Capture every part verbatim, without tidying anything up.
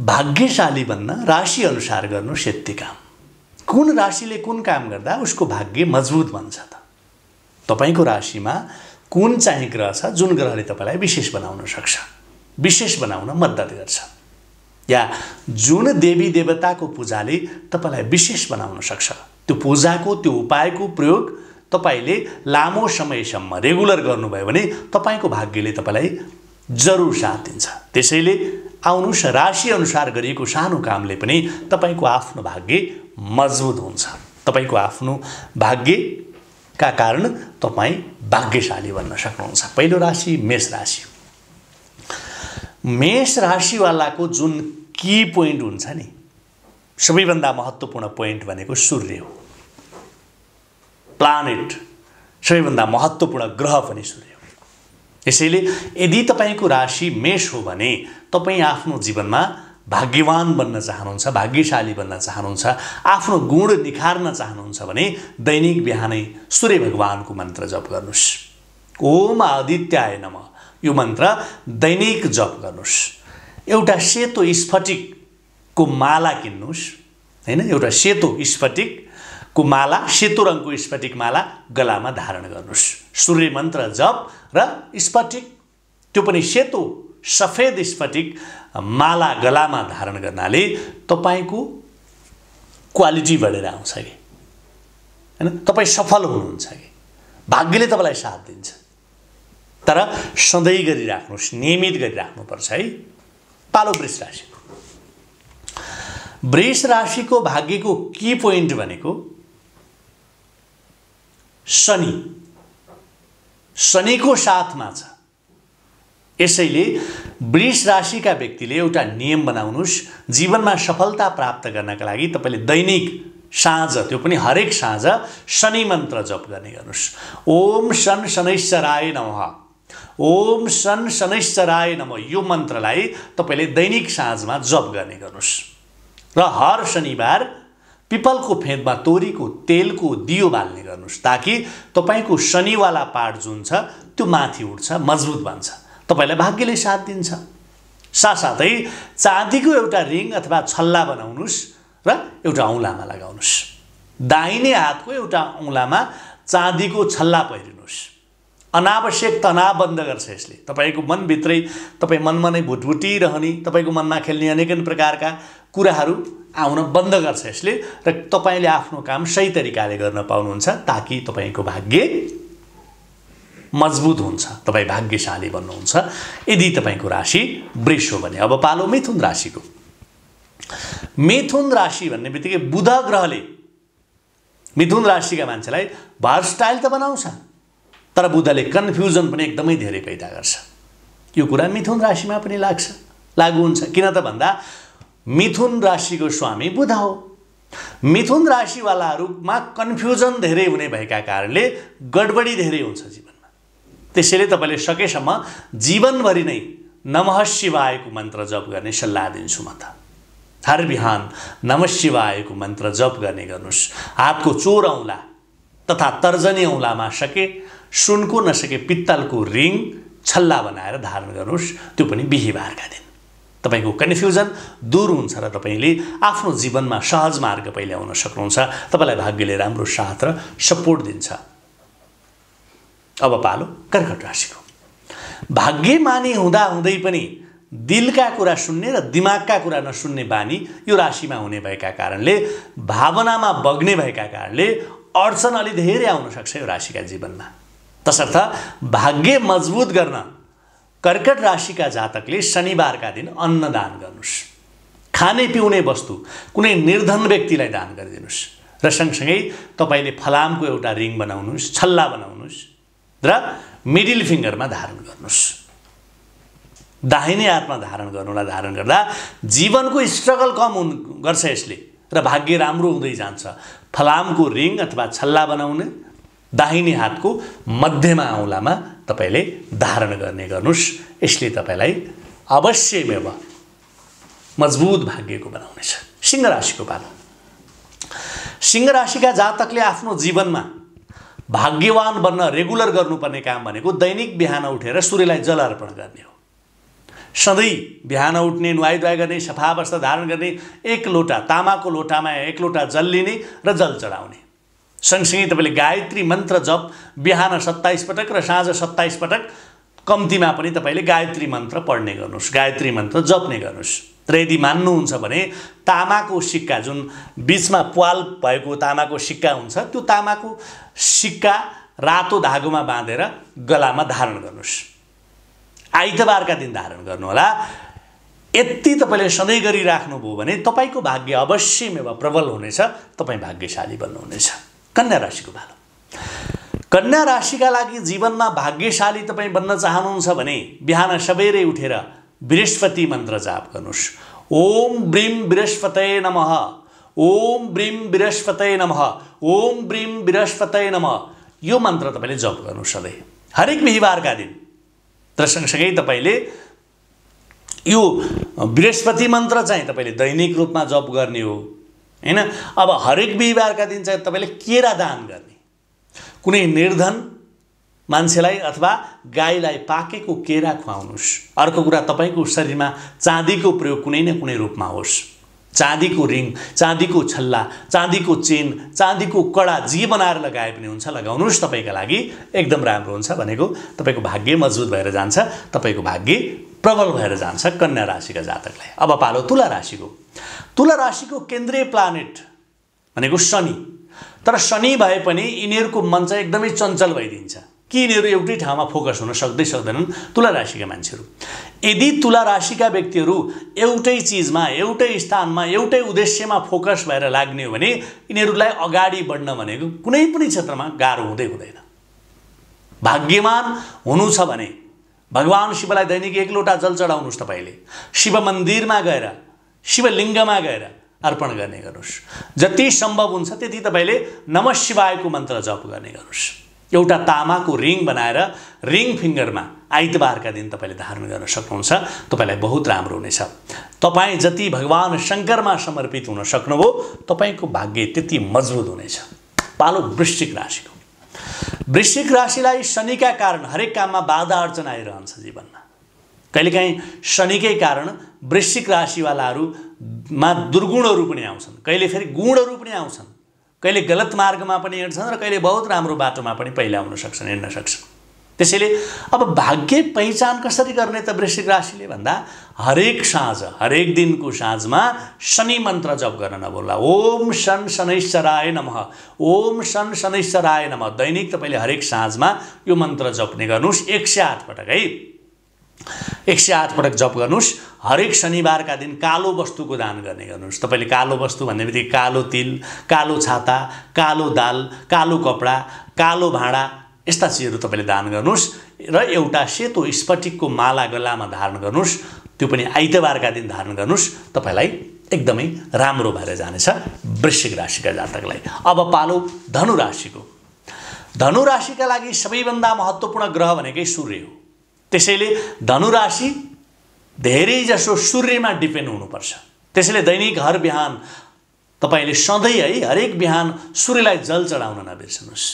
भाग्यशाली बनना राशि अनुसार गर्नु सिद्धि काम। कुन राशिले कुन काम गर्दा उसको भाग्य मजबुत बन्छ त? तपाईको राशिमा कुन चाहिँ ग्रह छ जुन ग्रहले तपाईलाई विशेष बनाउन सक्छ, विशेष बनाउन मद्दत गर्छ, या जुन देवी देवताको पूजाले तपाईलाई विशेष बनाउन सक्छ, त्यो पूजाको त्यो उपायको प्रयोग तपाईले लामो समयसम्म रेगुलर गर्नुभयो भने तपाईको भाग्यले तपाईलाई जरुर साथ दिन्छ। त्यसैले आउनुस राशि अनुसार गरिएको सानो कामले पनि तपाईको आफ्नो भाग्य मजबुत हुन्छ। तपाईको आफ्नो भाग्यका कारण तपाई भाग्यशाली बन्न सक्नुहुन्छ। पहिलो राशि मेष राशि। मेष राशि वालाको जुन की पोइन्ट हुन्छ नि, सबैभन्दा महत्त्वपूर्ण पोइन्ट भनेको सूर्य हो। प्लानेट सबैभन्दा महत्त्वपूर्ण ग्रह पनि सूर्य हो। यसैले यदि तपाईको राशि मेष हो भने तपाई आफ्नो जीवनमा भाग्यवान बन्न चाहनुहुन्छ, भाग्यशाली बन्न चाहनुहुन्छ, आफ्नो गुण निखार्न चाहनुहुन्छ भने दैनिक बिहानै सूर्य भगवानको मन्त्र जप गर्नुस्। ओम आदित्याय नमः यो मन्त्र दैनिक जप गर्नुस्। एउटा सेतो स्फटिकको माला किन्नुस्, हैन, एउटा सेतो स्फटिकको माला, सेतो रङको स्फटिक माला गलामा धारण गर्नुस्। सूर्य मन्त्र जप र स्फटिक, त्यो पनि सेतो सफेद स्फटिक माला गलामा धारण गर्नाले तपाईको क्वालिटी बढेर आउँछ कि, हैन, तपाई सफल हुनुहुन्छ कि, भाग्यले तपाईलाई साथ दिन्छ। तर सधैँ गरिराख्नुस्, नियमित गरिराख्नुपर्छ है। पालो वृष राशि। वृष राशिको भाग्यको की पोइन्ट भनेको शनि, शनिको साथमा छ। यसैले वृष राशिका व्यक्तिले एउटा नियम बनाउनुस्, जीवनमा सफलता प्राप्त गर्नका लागि तपाईले दैनिक साँझ, त्यो पनि हरेक साँझ शनि मन्त्र जप गर्ने गर्नुस्। ओम शन शनैश्चराय नमः, ओम शन शनैश्चराय नमः यो मन्त्रलाई तपाईले दैनिक साँझमा जप गर्ने गर्नुस्। र हर शनिबार पिपलको फेदमा तोरीको तेलको दियो बाल्ने गर्नुस्, ताकि तपाईको शनिवाला पार्ट जुन छ त्यो माथि उठ्छ, मजबुत बन्छ, तपाईलाई भाग्यले साथ दिन्छ। साथसाथै चाँदीको एउटा रिङ अथवा छल्ला बनाउनुस् र एउटा औँलामा लगाउनुस्। दाहिने हातको एउटा औँलामा चाँदीको छल्ला पहिरिनुस्। अनावश्यक तनाव बन्द गर्छ यसले। तपाईको मनभित्रै तपाई मनमा नै भुटभुटी रहने, तपाईको मनमा खेल्ने अनेक प्रकारका कुराहरू आउन बन्द गर्छ यसले, र तपाईले आफ्नो काम सही तरिकाले गर्न पाउनुहुन्छ, ताकि तपाईको भाग्य मजबुत हुन्छ, तपाई भाग्यशाली बन्नुहुन्छ यदि तपाईको राशि वृष हो भने। अब पालो मिथुन राशिको। मिथुन राशि भन्ने बित्तिकै बुध ग्रहले मिथुन राशिका मान्छेलाई भर्सटाइल त बनाउँछ, तर बुधले कन्फ्युजन पनि एकदमै धेरै पैदा गर्छ। यो कुरा मिथुन राशिमा पनि लाग्छ, लागू हुन्छ। किन त भन्दा मिथुन राशिको स्वामी बुध हो। मिथुन राशिवालाहरूमा कन्फ्युजन धेरै हुने भएका कारणले गडबडी धेरै हुन्छ जीवन। त्यसैले तपाईले सकेसम्म जीवनभरि नै नमः शिवायको मन्त्र जप गर्ने सल्लाह दिन्छु म त। हर बिहान नमः शिवायको मन्त्र जप गर्ने गर्नुस्। हातको चोर औँला तथा तर्जनी औँलामा सके सुनको, नसके पित्तलको रिङ छल्ला बनाएर धारण गर्नुस्, त्यो पनि बिहीबारका दिन। तपाईको कन्फ्युजन दूर हुन्छ र तपाईले आफ्नो जीवनमा सहज मार्ग पहिल्याउन सक्नुहुन्छ। तपाईलाई भाग्यले राम्रो साथ र सपोर्ट दिन्छ। अब पालो कर्कट राशिको। भाग्यमानी हुँदा हुँदै पनि दिलका कुरा सुन्ने र दिमागका कुरा नसुन्ने बानी यो राशिमा हुने भएका कारणले, भावनामा बग्ने भएका कारणले अडचन अलि धेरै आउन सक्छ यो राशिका जीवनमा। तसर्थ भाग्य मजबुत गर्न कर्कट राशिका जातकले शनिबारका दिन अन्नदान गर्नुस्। खाने पिउने वस्तु कुनै निर्धन व्यक्तिलाई दान गरिदिनुस्, र सँगसँगै तपाईले फलामको एउटा रिङ बनाउनुस्, छल्ला बनाउनुस् र मिडिल फिङ्गरमा धारण गर्नुस्। दाहिने हातमा धारण गर्नुलाई धारण गर्दा जीवनको स्ट्रगल कम गर्छ यसले, र भाग्य राम्रो हुँदै जान्छ। फलामको रिङ अथवा छल्ला बनाउने दाहिने हातको मध्यमा औँलामा तपाईले धारण गर्ने गर्नुस्। यसले तपाईलाई अवश्यमेव मजबुत भाग्यको बनाउनेछ। सिंह राशिको पालो। सिंह राशिका जातकले आफ्नो जीवनमा भाग्यवान बन्न रेगुलर गर्नुपर्ने काम भनेको दैनिक बिहान उठेर सूर्यलाई जल अर्पण गर्ने हो। सधैँ बिहान उठ्ने, नुहाई धुवाई गर्ने, सफा वस्त्र धारण गर्ने, एक लोटा तामाको लोटामा एक लोटा जल लिने र जल चढाउने। सँगसँगै तपाईले गायत्री मन्त्र जप बिहान सत्ताइस पटक र साँझ सत्ताइस पटक कम्तीमा पनि तपाईले गायत्री मन्त्र पढ्ने गर्नुस्, गायत्री मन्त्र जप्ने गर्नुस्। र यदि मान्नुहुन्छ भने तामाको सिक्का, जुन बीचमा प्वाल भएको तामाको सिक्का हुन्छ, त्यो तामाको सिक्का रातो धागोमा बाँधेर गलामा धारण गर्नुस्। आइतबारका दिन धारण गर्नुहोला। यति तपाईले सधैँ गरिराख्नुभयो भने तपाईको भाग्य अवश्यमेव प्रबल हुनेछ, तपाई भाग्यशाली बन्नुहुनेछ। कन्या राशिको भालो। कन्या राशिका लागि जीवनमा भाग्यशाली तपाई बन्न चाहनुहुन्छ भने बिहान सबेरै उठेर बृहस्पति मन्त्र जाप गर्नुस्। ओम ब्रीम बृहस्पतये नमः, ओम ब्रीम बृहस्पतये नमः, ओम ब्रीम बृहस्पतये नमः। यो मन्त्र तपाईले जप गर्नुस् सधैँ, हरेक बिहीबारका दिन। तर सँगसँगै तपाईले यो बृहस्पति मन्त्र चाहिँ तपाईले दैनिक रूपमा जप गर्ने हो, हैन? अब हरेक बिहीबारका दिन चाहिँ तपाईले केरा दान गर्ने। कुनै निर्धन मान्छेलाई अथवा गाईलाई पाकेको केरा खुवाउनुस्। अर्को कुरा, तपाईको शरीरमा चाँदीको प्रयोग कुनै न कुनै रूपमा होस्। चाँदीको रिङ, चाँदीको छल्ला, चाँदीको चेन, चाँदीको कडा जे बनाएर लगाए पनि हुन्छ, लगाउनुस्। तपाईका लागि एकदम राम्रो हुन्छ भनेको तपाईको भाग्य मजबुत भएर जान्छ, तपाईको भाग्य प्रबल भएर जान्छ कन्या राशिका जातकलाई। अब पालो तुला राशिको। तुला राशिको केन्द्रीय प्लानेट भनेको शनि। तर शनि भए पनि यिनीहरूको मन चाहिँ एकदमै चञ्चल भइदिन्छ कि यिनीहरू एउटै ठाउँमा फोकस हुन सक्दै सक्दैनन् तुला राशिका मान्छेहरू। यदि तुला राशिका व्यक्तिहरू एउटै चिजमा, एउटै स्थानमा, एउटै उद्देश्यमा फोकस भएर लाग्ने हो भने यिनीहरूलाई अगाडि बढ्न भनेको कुनै पनि क्षेत्रमा गाह्रो हुँदै हुँदैन। भाग्यवान हुनु छ भने भगवान शिवलाई दैनिक एक लोटा जल चढाउनुस्। तपाईले शिव मन्दिरमा गएर, शिवलिङ्गमा गएर अर्पण गर्ने गर्नुस्। जति सम्भव हुन्छ त्यति तपाईले नमः शिवायको मन्त्र जप गर्ने गर्नुस्। एउटा तामाको रिङ बनाएर रिङ फिङ्गरमा आइतबारका दिन तपाईले धारण गर्न सक्नुहुन्छ, तपाईलाई बहुत राम्रो हुनेछ। तपाई जति भगवान शंकरमा समर्पित हुन सक्नुभयो, तपाईको भाग्य त्यति मजबुत हुनेछ। पालो वृश्चिक राशिको। वृश्चिक राशिलाई शनिका कारण हरेक काममा बाधा अर्चना आइरहन्छ जीवनमा। कहिलेकाहीँ शनिकै कारण वृश्चिक राशिवालाहरूमा दुर्गुणहरू पनि आउँछन्, कहिले फेरि गुणहरू पनि आउँछन्, कहिले गलत मार्गमा पनि हिँड्छन् र कहिले बहुत राम्रो बाटोमा पनि पहिलाउन सक्छन्, हिँड्न सक्छन्। त्यसैले अब भाग्य पहिचान कसरी गर्ने त वृश्चिक राशिले भन्दा, हरेक साँझ, हरेक दिनको साँझमा शनि मन्त्र जप गर्न नभुल्ला। ओम शन शनैश्चराय नमः, ओम शन शनैश्चराय नमः। दैनिक तपाईले हरेक साँझमा यो मन्त्र जप्ने गर्नुस्। एक सय आठ पटक, है, एक सय आठ पटक जप गर्नुस्। हरेक शनिबारका दिन कालो वस्तुको दान गर्ने गर्नुहोस्। तपाईले कालो वस्तु भन्ने बित्तिकै कालो तिल, कालो छाता, कालो दाल, कालो कपडा, कालो भाँडा यस्ता चिजहरू तपाईले दान गर्नुस्। र एउटा सेतो स्फटिकको माला गलामा धारण गर्नुस्। त्यो पनि आइतबारका दिन धारण गर्नुस्। तपाईलाई एकदमै राम्रो भएर जानेछ वृश्चिक राशिका जातकलाई। अब पालो धनु राशिको। धनु राशिका लागि सबैभन्दा महत्त्वपूर्ण ग्रह भनेकै सूर्य हो। त्यसैले धनु राशि धेरैजसो सूर्यमा डिपेन्ड हुनुपर्छ। त्यसैले दैनिक हर बिहान तपाईले सधैँ, है, हरेक बिहान सूर्यलाई जल चढाउन नबिर्सनुहोस्।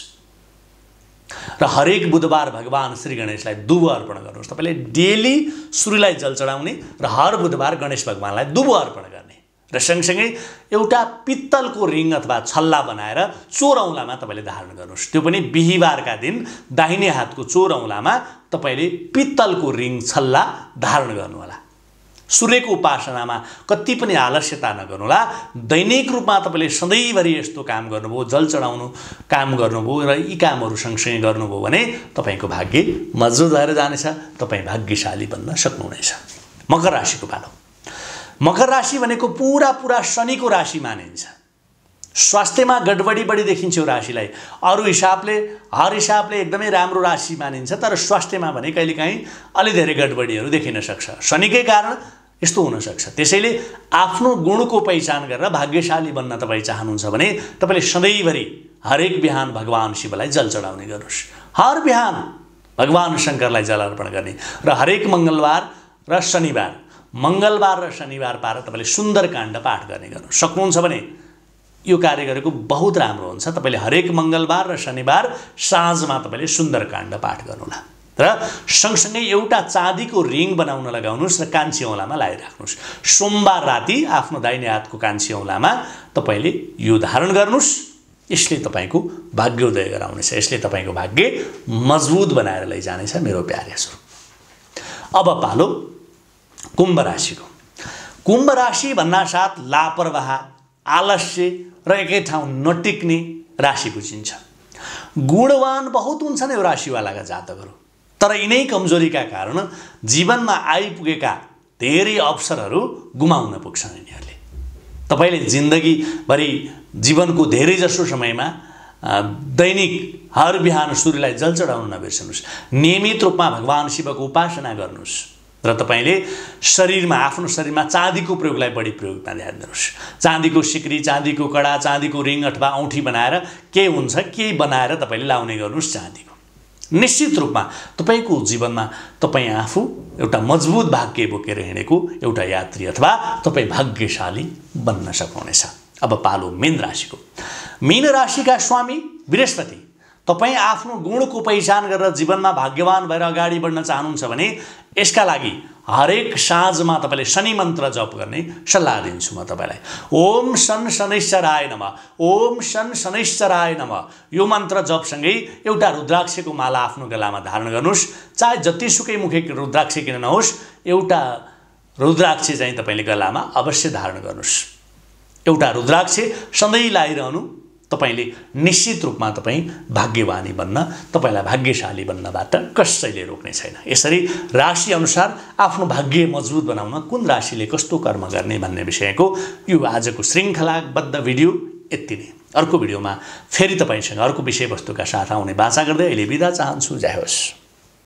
र हरेक बुधबार भगवान श्री गणेशलाई दुबो अर्पण गर्नुस्। तपाईले डेली सूर्यलाई जल चढाउने र हर बुधबार गणेश भगवानलाई दुबो अर्पण गर्ने। र सँगसँगै एउटा पित्तलको रिङ अथवा छल्ला बनाएर चोर औँलामा तपाईले धारण गर्नुस्। त्यो पनि बिहीबारका दिन दाहिने हातको चोर औँलामा तपाईले पित्तलको रिङ छल्ला धारण गर्नुहोला। सूर्यको उपासनामा कति पनि आलस्यता नगर्नुहोला। दैनिक रूपमा तपाईले सधैँभरि यस्तो काम गर्नुभयो, जल चढाउनु काम गर्नुभयो र यी कामहरू सँगसँगै गर्नुभयो भने तपाईको भाग्य मजबुत भएर जानेछ, तपाई भाग्यशाली बन्न सक्नुहुनेछ। मकर राशिको पालो। मकर राशि भनेको पूरा पूरा शनिको राशि मानिन्छ। स्वास्थ्यमा गडबडी बढी देखिन्छ यो राशिलाई। अरू हिसाबले, हर हिसाबले एकदमै राम्रो राशि मानिन्छ, तर स्वास्थ्यमा भने कहिलेकाहीँ अलि धेरै गडबडीहरू देखिन सक्छ। शनिकै कारण यस्तो हुनसक्छ। त्यसैले आफ्नो गुणको पहिचान गरेर भाग्यशाली बन्न तपाईँ चाहनुहुन्छ भने तपाईँले सधैँभरि हरेक बिहान भगवान शिवलाई जल चढाउने गर्नुहोस्। हर बिहान भगवान शङ्करलाई जल अर्पण गर्ने र हरेक मङ्गलबार र शनिबार, मङ्गलबार र शनिबार पारेर तपाईँले सुन्दरकाण्ड पाठ गर्ने गर्नुहोस्। सक्नुहुन्छ भने यो कार्य गरेको बहुत राम्रो हुन्छ। तपाईले हरेक मङ्गलबार र शनिबार साँझमा तपाईले सुन्दरकाण्ड पाठ गर्नुहोला। र सँगसँगै एउटा चाँदीको रिङ बनाउन लगाउनुस् र कान्छी औँलामा लागिराख्नुस्। सोमबार राति आफ्नो दाहिने हातको कान्छी औँलामा तपाईले यो धारण गर्नुस्। यसले तपाईको भाग्योदय गराउनेछ, यसले तपाईको भाग्य मजबुत बनाएर लैजानेछ मेरो प्यारे हजुर। अब पालो कुम्भ राशिको। कुम्भ राशि भन्नासाथ लापरवाह, आलस्य र एकै ठाउँ नटिक्ने राशि बुझिन्छ। गुणवान बहुत हुन्छन् यो राशिवालाका जातकहरू, तर यिनै कमजोरीका कारण जीवनमा आइपुगेका धेरै अवसरहरू गुमाउन पुग्छन् यिनीहरूले। तपाईले जिन्दगीभरि जीवनको धेरै जसो समयमा दैनिक हर बिहान सूर्यलाई जल चढाउन नबिर्सनुस्। नियमित रूपमा भगवान शिवको उपासना गर्नुस् र तपाईले शरीरमा आफ्नो शरीरमा चाँदीको प्रयोगलाई बढी प्रयोगमा ध्यान दिनुस्। चाँदीको सिक्री, चाँदीको कडा, चाँदीको रिङ अथवा औँठी बनाएर के हुन्छ केही बनाएर तपाईले लाउने गर्नुस् चाँदीको। निश्चित रूपमा तपाईको जीवनमा तपाई आफू एउटा मजबुत भाग्य बोकेर हिँडेको एउटा यात्री अथवा तपाई भाग्यशाली बन्न सक्नुहुनेछ। अब पालो मीन राशिको। मीन राशिका स्वामी बृहस्पति। तपाई आफ्नो गुणको पहिचान गरेर जीवनमा भाग्यवान भएर अगाडि बढ्न चाहनुहुन्छ भने यसका लागि हरेक साँझमा तपाईले शनि मन्त्र जप गर्ने सल्लाह दिन्छु म तपाईलाई। ओम शन शनैश्चराय नमः, ओम शन शनैश्चराय नमः यो मन्त्र जपसँगै एउटा रुद्राक्षको माला आफ्नो गलामा धारण गर्नुस्। चाहे जतिसुकै मुखे रुद्राक्ष किन नहोस्, एउटा रुद्राक्ष चाहिँ तपाईले गलामा अवश्य धारण गर्नुस्। एउटा रुद्राक्ष सधैँ लागिरहनु तपाईले निश्चित रूपमा तपाई भाग्यवानी बन्न, तपाईलाई भाग्यशाली बन्नबाट कसैले रोक्ने छैन। यसरी राशि अनुसार आफ्नो भाग्य मजबुत बनाउन कुन राशिले कस्तो कर्म गर्ने भन्ने विषयको यो आजको श्रृंखलाबद्ध भिडियो यति नै। अर्को भिडियोमा फेरि तपाईसँग अर्को विषयवस्तुका साथ आउने वाचा गर्दै अहिले बिदा चाहन्छु। जय होस्।